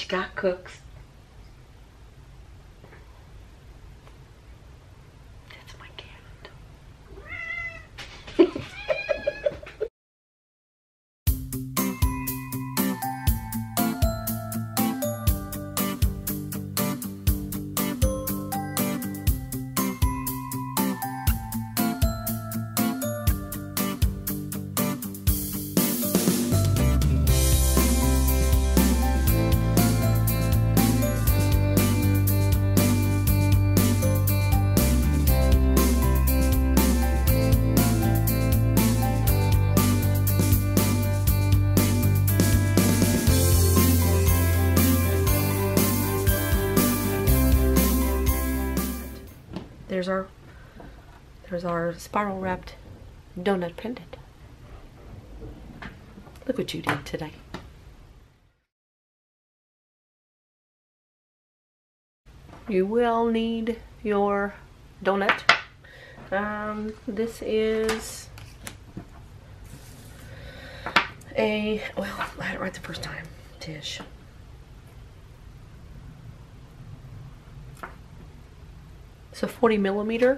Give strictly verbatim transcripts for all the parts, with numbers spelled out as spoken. what you got, cooks. That's my cat. There's our, there's our spiral wrapped donut pendant. Look what you did today. You will need your donut. Um, this is a, well, I had it right the first time, Tish. It's a forty millimeter.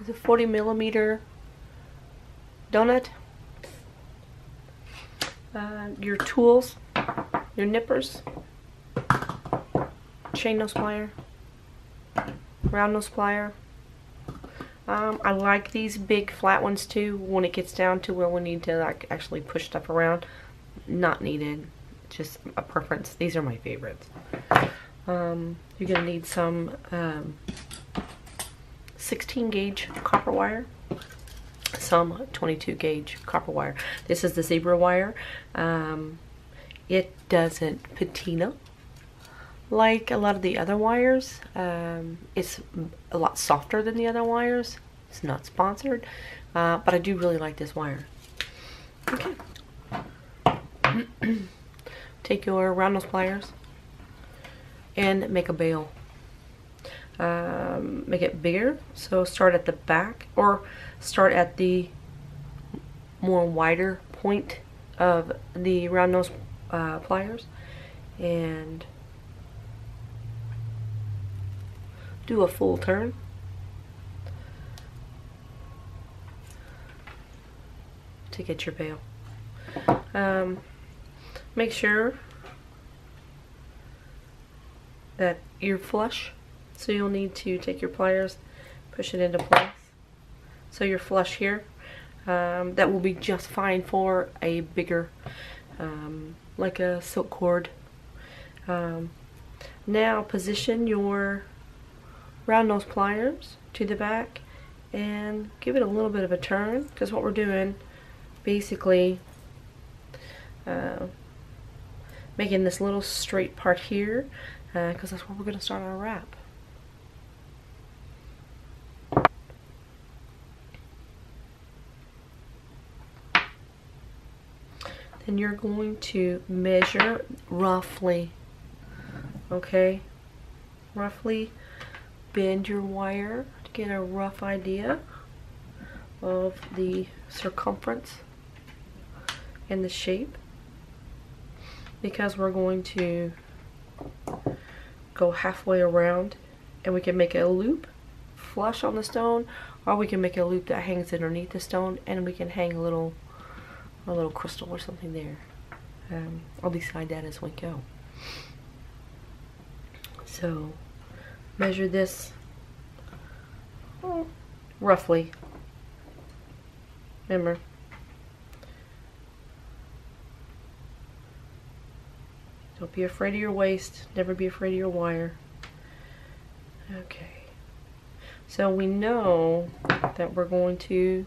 It's a forty millimeter donut. Uh, your tools, your nippers, chain nose plier, round nose plier. Um, I like these big flat ones too. When it gets down to where we need to like actually push stuff around, not needed. Just a preference. These are my favorites. Um, you're gonna need some. Um, sixteen gauge copper wire, some twenty-two gauge copper wire. This is the zebra wire. Um, it doesn't patina like a lot of the other wires. Um, it's a lot softer than the other wires. It's not sponsored, uh, but I do really like this wire. Okay. Take your round nose pliers and make a bail. Um, make it bigger, so start at the back or start at the more wider point of the round nose uh, pliers and do a full turn. To get your bail, um, make sure that you're flush. So you'll need to take your pliers, push it into place. So you're flush here. Um, that will be just fine for a bigger, um, like a silk cord. Um, now position your round nose pliers to the back and give it a little bit of a turn, because what we're doing basically uh, making this little straight part here, because uh, that's where we're going to start our wrap. Then you're going to measure roughly, okay? Roughly bend your wire to get a rough idea of the circumference and the shape, because we're going to go halfway around, and we can make a loop flush on the stone, or we can make a loop that hangs underneath the stone, and we can hang a little a little crystal or something there. Um, I'll decide that as we go. So measure this well, roughly. Remember, don't be afraid of your waist. Never be afraid of your wire. Okay. So we know that we're going to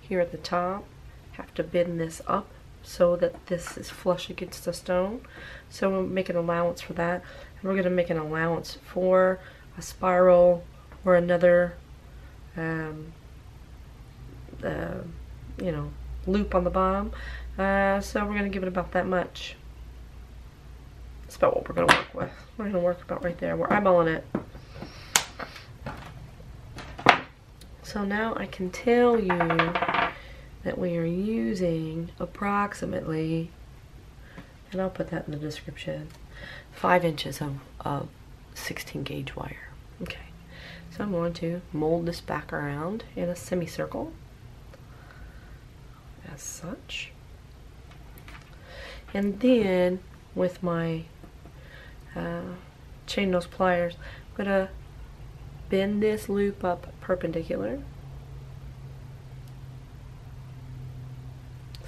here at the top have to bend this up so that this is flush against the stone. So we'll make an allowance for that. And we're going to make an allowance for a spiral or another, um, uh, you know, loop on the bottom. Uh, so we're going to give it about that much. That's about what we're going to work with. We're going to work about right there. We're eyeballing it. So now I can tell you that we are using approximately, and I'll put that in the description, five inches of, of sixteen gauge wire. Okay, so I'm going to mold this back around in a semicircle as such. And then with my uh, chain nose pliers, I'm going to bend this loop up perpendicular.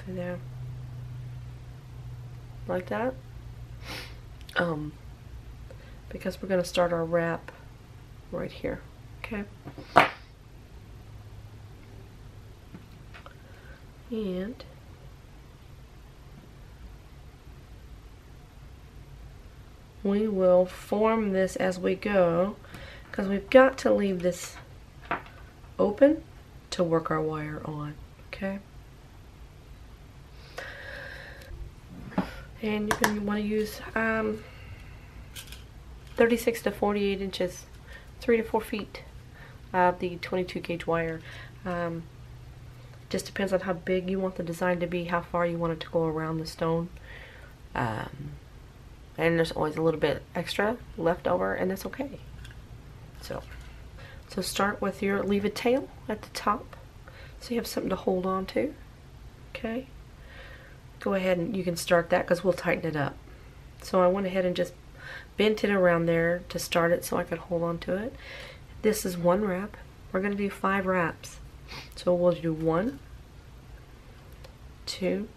See there? Like that. Um, because we're going to start our wrap right here. Okay. And we will form this as we go, because we've got to leave this open to work our wire on, okay? And you're going to want to use um, thirty-six to forty-eight inches, three to four feet of the twenty-two gauge wire. Um, just depends on how big you want the design to be, how far you want it to go around the stone. Um, And there's always a little bit extra left over, and that's okay. So, so start with your, leave a tail at the top, so you have something to hold on to. Okay. Go ahead and you can start that, because we'll tighten it up. So I went ahead and just bent it around there to start it, so I could hold on to it. This is one wrap. We're going to do five wraps. So we'll do one, two,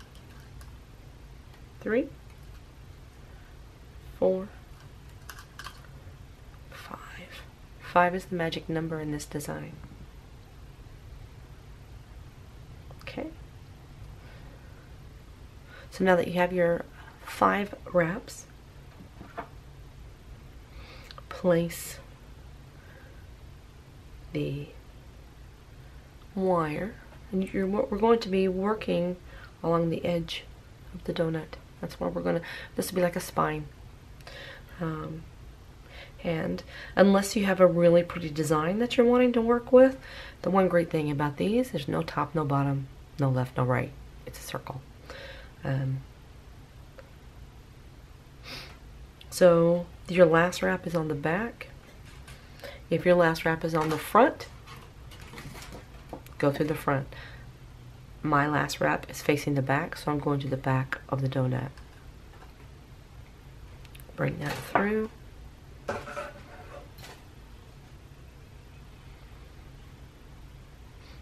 three, four, five. Five is the magic number in this design. Okay. So now that you have your five wraps, place the wire, and you're, we're going to be working along the edge of the donut. That's where we're going to, this will be like a spine. Um, and unless you have a really pretty design that you're wanting to work with, the one great thing about these, there's no top, no bottom, no left, no right. It's a circle. Um, so your last wrap is on the back. If your last wrap is on the front, go through the front. My last wrap is facing the back, so I'm going to the back of the donut. Bring that through.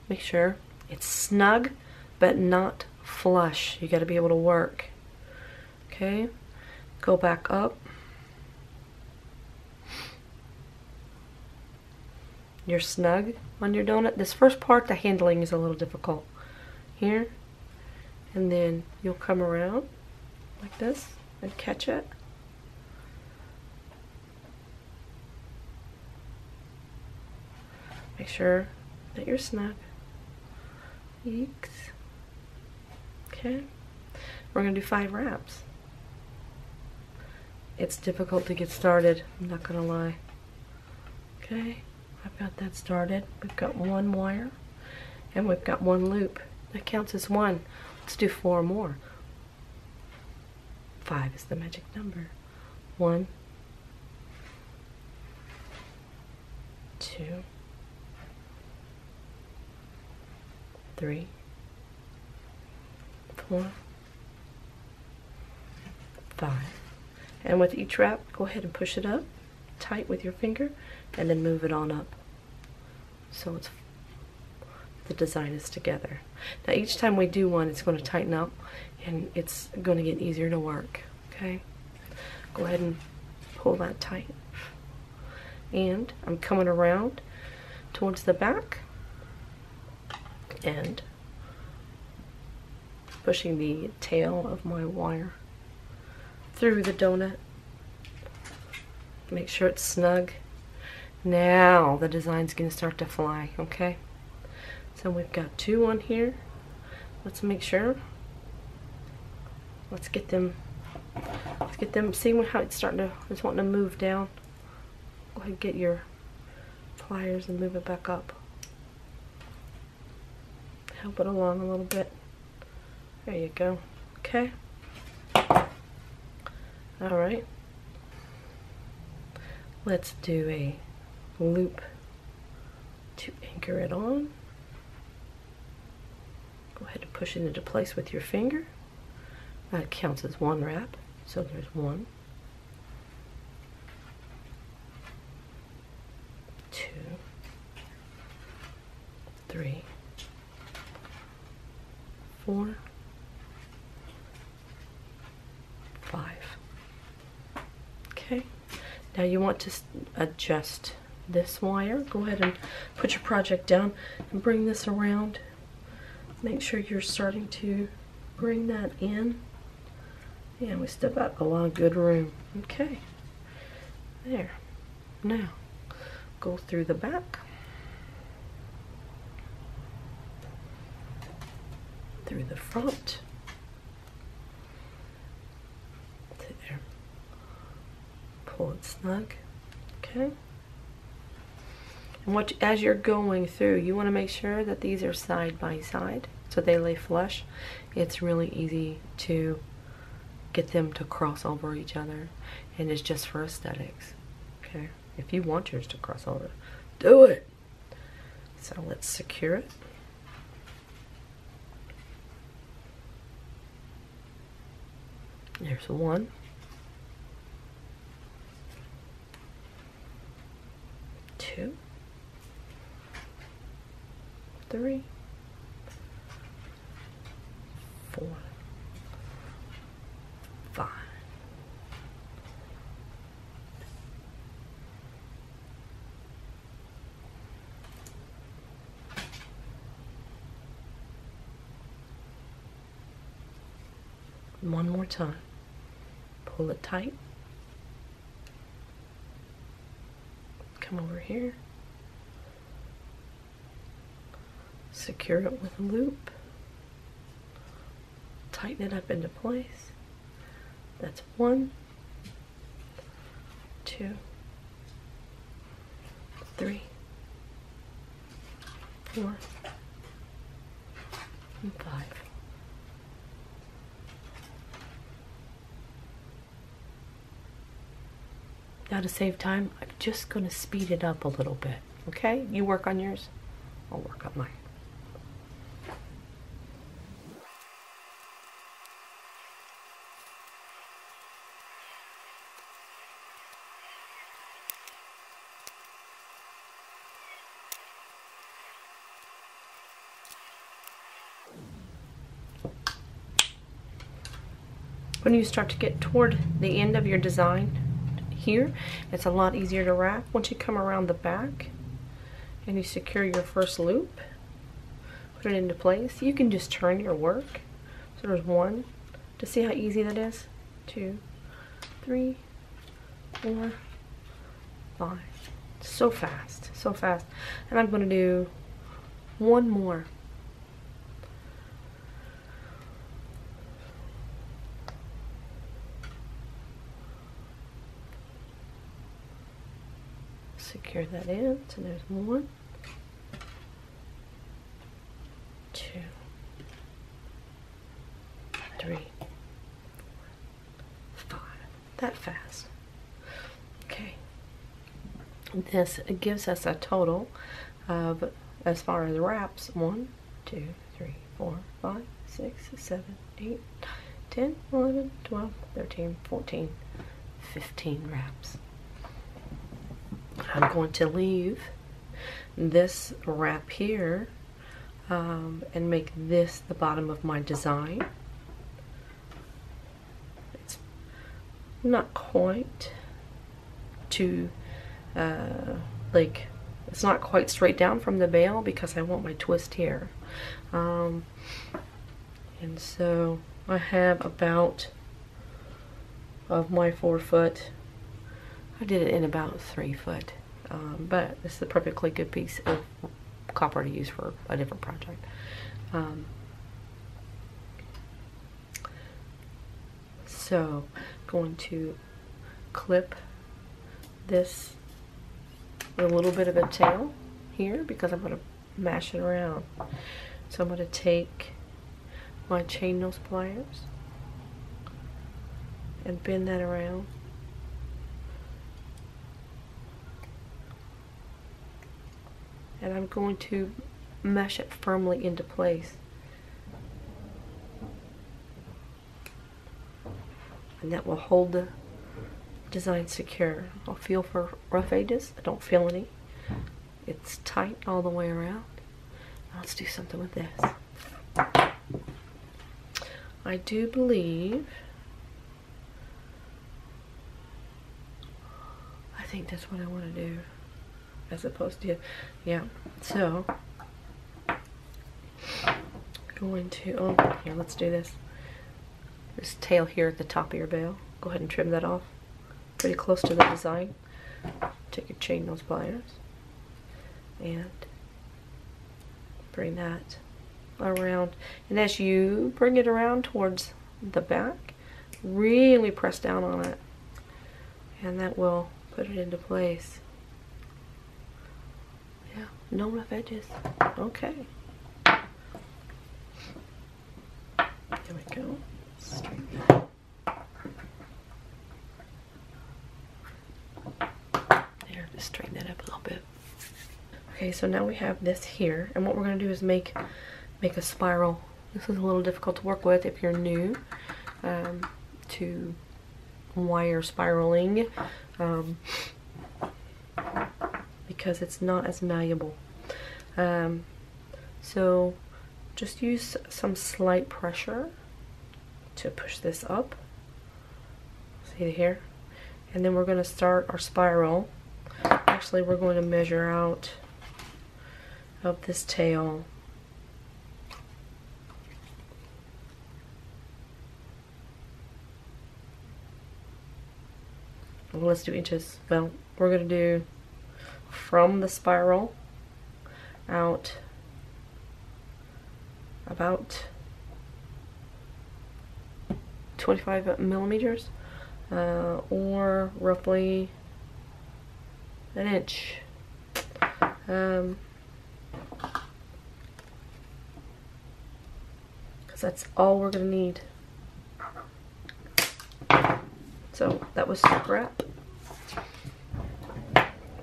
Make sure it's snug but not flush. You got to be able to work. Okay, go back up. You're snug on your donut. This first part, the handling is a little difficult here, and then you'll come around like this and catch it. Make sure that you're snug. Eeks. Okay. We're going to do five wraps. It's difficult to get started, I'm not going to lie. Okay. I've got that started. We've got one wire and we've got one loop. That counts as one. Let's do four more. Five is the magic number. One. Two. Three, four, five. And with each wrap, go ahead and push it up tight with your finger and then move it on up. So it's, the design is together. Now each time we do one, it's going to tighten up and it's going to get easier to work. Okay? Go ahead and pull that tight. And I'm coming around towards the back and pushing the tail of my wire through the donut. Make sure it's snug. Now the design's going to start to fly, okay? So we've got two on here. Let's make sure. Let's get them, let's get them, see how it's starting to, it's wanting to move down. Go ahead and get your pliers and move it back up. Help it along a little bit. There you go. Okay. All right. Let's do a loop to anchor it on. Go ahead and push it into place with your finger. That counts as one wrap, so there's one, two, three, four, five. Okay, now you want to adjust this wire. Go ahead and put your project down and bring this around. Make sure you're starting to bring that in. And we step out a lot of good room. Okay, there. Now, go through the back, through the front, there. Pull it snug. Okay. And what, as you're going through, you want to make sure that these are side by side, so they lay flush. It's really easy to get them to cross over each other, and it's just for aesthetics. Okay, if you want yours to cross over, do it. So let's secure it. There's one, two, three, four, five, one more time. Pull it tight. Come over here. Secure it with a loop. Tighten it up into place. That's one, two, three, four, and five. Now, to save time, I'm just going to speed it up a little bit. Okay? You work on yours, I'll work on mine. When you start to get toward the end of your design here, it's a lot easier to wrap. Once you come around the back and you secure your first loop, put it into place, you can just turn your work. So there's one, to see how easy that is, two, three, four, five. So fast, so fast. And I'm going to do one more. Secure that in, so there's one, two, three, five. That fast. Okay. This gives us a total of, as far as wraps, one, two, three, four, five, six, seven, eight, nine, ten, eleven, twelve, thirteen, fourteen, fifteen wraps. I'm going to leave this wrap here um, and make this the bottom of my design. It's not quite to uh, like it's not quite straight down from the bail because I want my twist here, um, and so I have about of my four foot. I did it in about three foot, um, but this is a perfectly good piece of copper to use for a different project. Um, so, going to clip this a little bit of a tail here because I'm going to mash it around. So I'm going to take my chain nose pliers and bend that around. and I'm going to mesh it firmly into place. And that will hold the design secure. I'll feel for rough edges. I don't feel any. It's tight all the way around. Now let's do something with this. I do believe, I think that's what I want to do as opposed to, yeah. So, going to, oh, here, let's do this. This tail here at the top of your bell. Go ahead and trim that off. Pretty close to the design. Take your chain nose pliers and bring that around. And as you bring it around towards the back, really press down on it. And that will put it into place. Yeah, no rough edges. Okay. There we go. Straighten that. There, just straighten that up a little bit. Okay, so now we have this here, and what we're going to do is make make a spiral. This is a little difficult to work with if you're new um, to wire spiraling, um, because it's not as malleable. Um, so just use some slight pressure to push this up, see here, and then we're going to start our spiral. Actually, we're going to measure out of this tail well, let's do inches. Well, we're going to do from the spiral out about twenty-five millimeters, uh, or roughly an inch. Um, because that's all we're going to need. So that was scrap.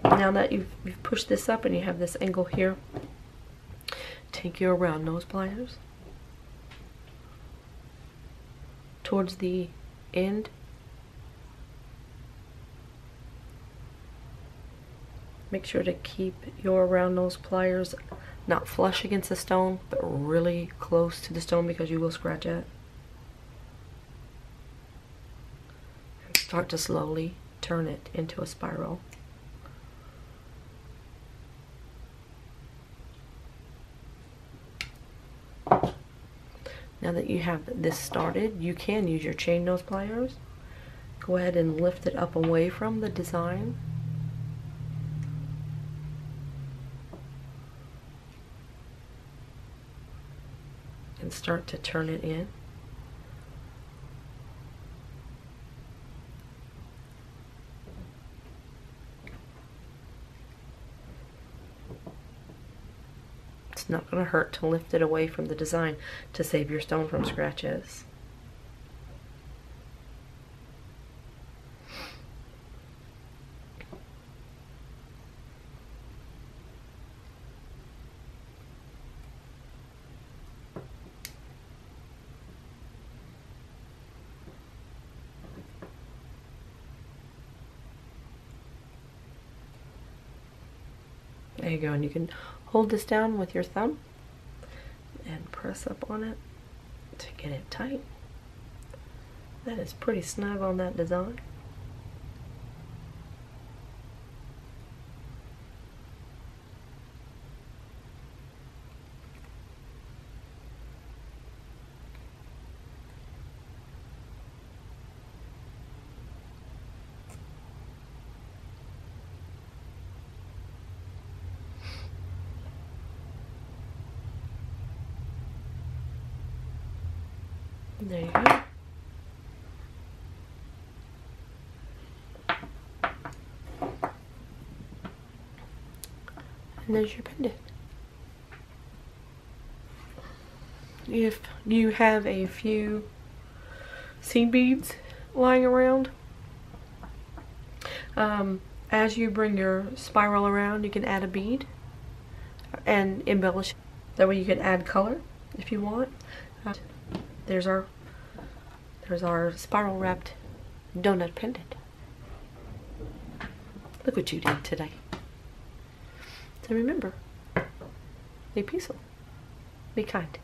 Now that you've, you've pushed this up and you have this angle here, take your round nose pliers towards the end. Make sure to keep your round nose pliers not flush against the stone, but really close to the stone, because you will scratch it. And start to slowly turn it into a spiral. Now that you have this started, you can use your chain nose pliers. Go ahead and lift it up away from the design. And start to turn it in. It's not going to hurt to lift it away from the design to save your stone from scratches. There you go, and you can hold this down with your thumb and press up on it to get it tight. That is pretty snug on that design. There you go. And there's your pendant. If you have a few seed beads lying around, um, as you bring your spiral around, you can add a bead and embellish. That way you can add color if you want. Uh, there's our there's our spiral wrapped donut pendant. Look what you did today. So remember, be peaceful, be kind,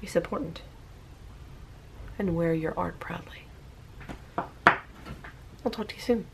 be supportant, and wear your art proudly. I'll talk to you soon.